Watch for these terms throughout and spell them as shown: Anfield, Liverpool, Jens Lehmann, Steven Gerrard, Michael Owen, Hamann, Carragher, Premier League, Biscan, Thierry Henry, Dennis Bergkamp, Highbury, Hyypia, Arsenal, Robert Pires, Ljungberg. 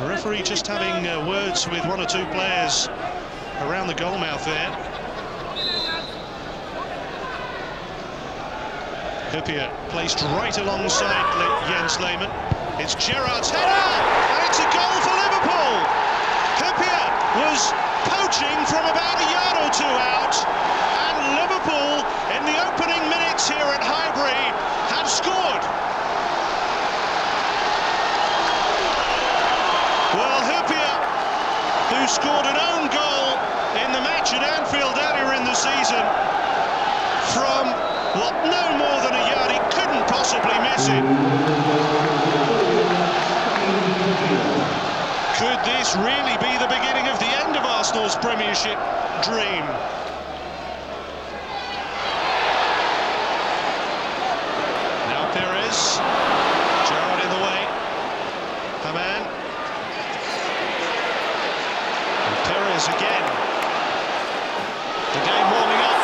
The referee just having words with one or two players around the goal mouth there. Hyypia placed right alongside Jens Lehmann. It's Gerrard's header, and it's a goal for Liverpool. Hyypia was poaching from about a yard or two out, and Liverpool, in the opening minutes here at Highbury, have scored. Well, Hyypia, who scored an own goal in the match at Anfield earlier in the season, from what, no more than a yard, he couldn't possibly miss it. Could this really be the beginning of the end of Arsenal's Premiership dream? Now Pires, Gerrard in the way, Hamann. And Pires again. The game warming up.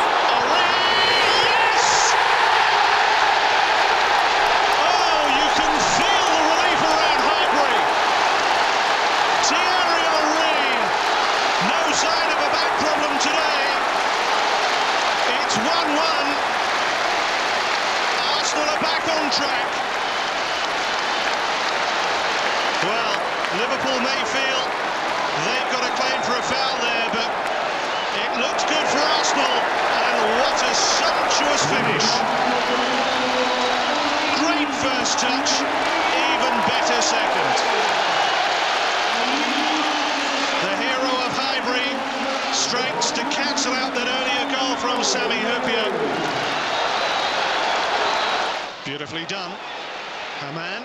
Track. Well, Liverpool may feel they've got a claim for a foul there, but it looks good for Arsenal, and what a sumptuous finish. Great first touch, even better second. The hero of Highbury strikes to cancel out that earlier goal from Sami Hyypia. Beautifully done. Hamann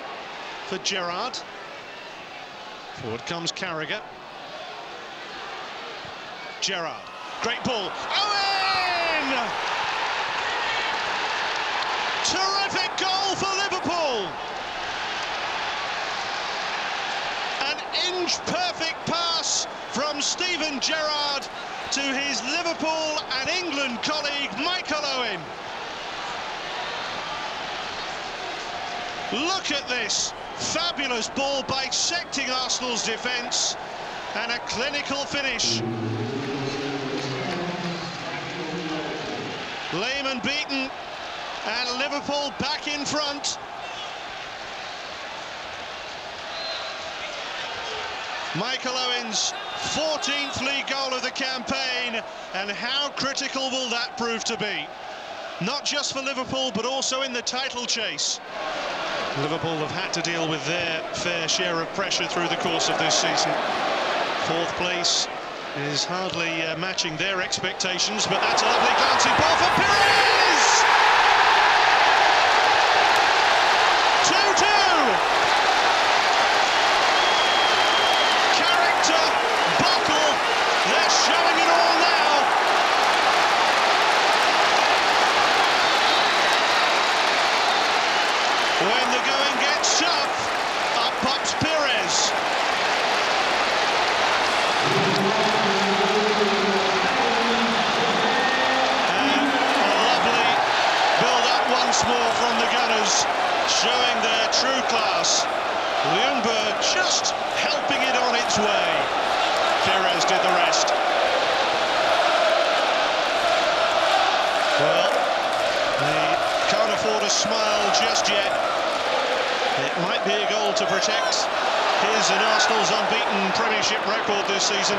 for Gerrard. Forward comes Carragher. Gerrard. Great ball. Owen! Terrific goal for Liverpool. An inch-perfect pass from Steven Gerrard to his Liverpool and England colleague Michael Owen. Look at this fabulous ball bisecting Arsenal's defence, and a clinical finish. Lehmann beaten, and Liverpool back in front. Michael Owen's 14th league goal of the campaign, and how critical will that prove to be? Not just for Liverpool, but also in the title chase. Liverpool have had to deal with their fair share of pressure through the course of this season. Fourth place is hardly matching their expectations, but that's a lovely glancing ball for Pires! 2-2! Character, buckle, they're showing it all now! When the going gets tough, up pops Pires. And a lovely build-up once more from the Gunners, showing their true class. Ljungberg just helping it on its way. Pires did the rest. Well, they can't afford a smile just yet. It might be a goal to protect. Here's an Arsenal's unbeaten Premiership record this season.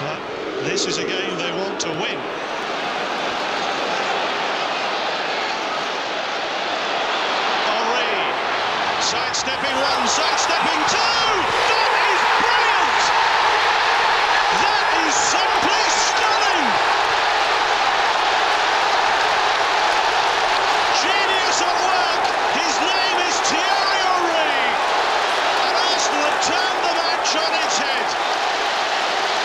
But this is a game they want to win. Henry, sidestepping one, sidestepping two! That is brilliant! That is simply stunning! Genius at work! His name is Thierry Henry, and Arsenal have turned the match on its head.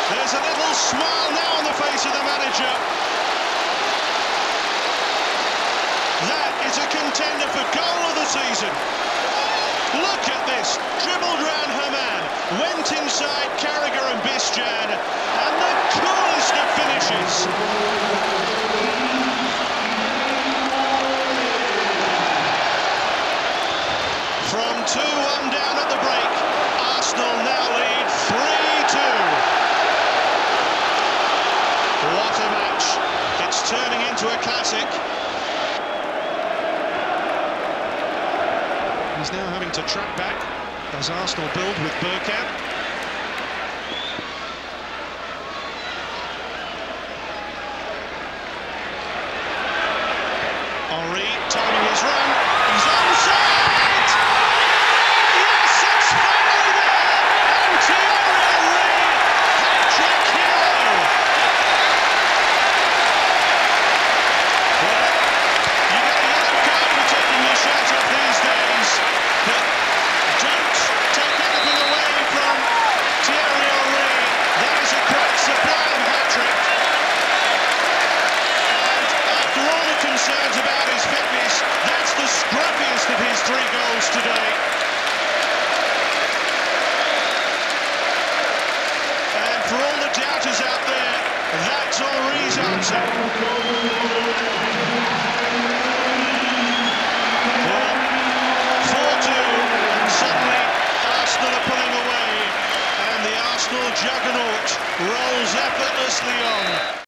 There's a little smile now on the face of the manager. That is a contender for goal of the season. Look at this, dribbled round Hamann, went inside Carragher and Bisjan, and the coolest of finishes. From 2-1 down at the break, Arsenal Does Arsenal build with Bergkamp? Henry, timing his run, he's onside! Yes, it's finally there! And Thierry Henry, hat-trick hero! Well, you get a yellow card for taking your shirt off these days, but don't take anything away from Thierry Henry. That is a quite sublime hat-trick. And after all the concerns about his fitness, that's the scrappiest of his three goals today. And for all the doubters out there, that's Henry's answer. Well, 4-2, and suddenly Arsenal are pulling away, and the Arsenal juggernaut rolls effortlessly on.